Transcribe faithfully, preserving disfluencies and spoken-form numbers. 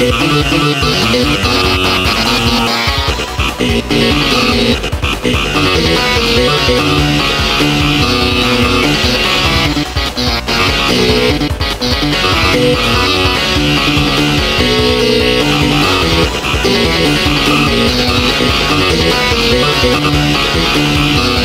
We'll be right back.